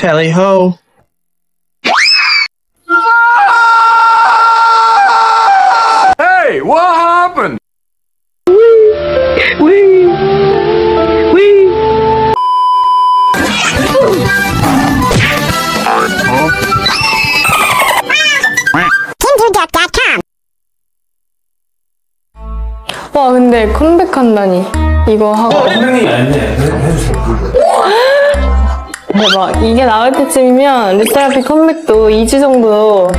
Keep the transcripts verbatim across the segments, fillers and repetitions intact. Tally ho! Hey, what happened? Wee! Wee! 틴트닷닷컴. 와, 근데 컴백한다니. 이거 하고. 어, 분명히 아닌데. 대박. 이게 나올 때쯤이면 르세라핌 컴백도 이 주 정도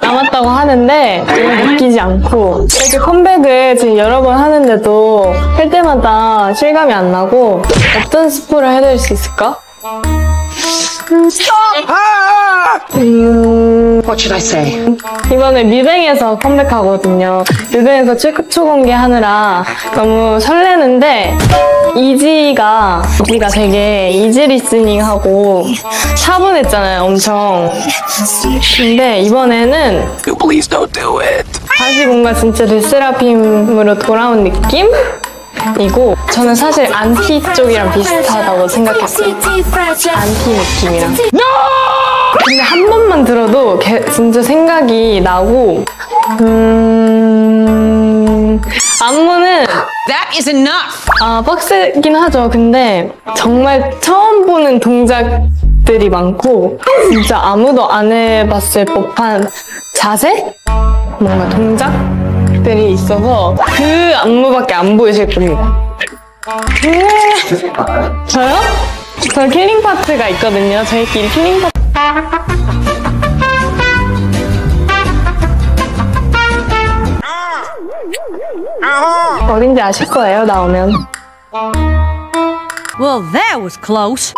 남았다고 하는데 지금 느끼지 않고, 이렇게 컴백을 지금 여러 번 하는데도 할 때마다 실감이 안 나고. 어떤 스포를 해드릴 수 있을까? 음... What should I say? 이번에 뮤뱅에서 컴백하거든요. 뮤뱅에서 최초 공개하느라 너무 설레는데, 이지가 이지가 되게 이지 리스닝하고 차분했잖아요, 엄청. 근데 이번에는 Please don't do it. 다시 뭔가 진짜 르세라핌으로 돌아온 느낌? 이고, 저는 사실 안티 쪽이랑 비슷하다고 생각했어요. 안티 느낌이랑. No! 근데 한 번만 들어도 개, 진짜 생각이 나고. 음... 안무는 That is enough. 아, 빡세긴 하죠. 근데 정말 처음 보는 동작들이 많고, 진짜 아무도 안 해봤을 법한 자세? 뭔가 동작? 들이 있어서 그 안무밖에 안 보이실 겁니다. 저요? 저 킬링 파트가 있거든요. 저희끼리 킬링 파트. 어딘지 아실 거예요, 나오면. Well, that was close.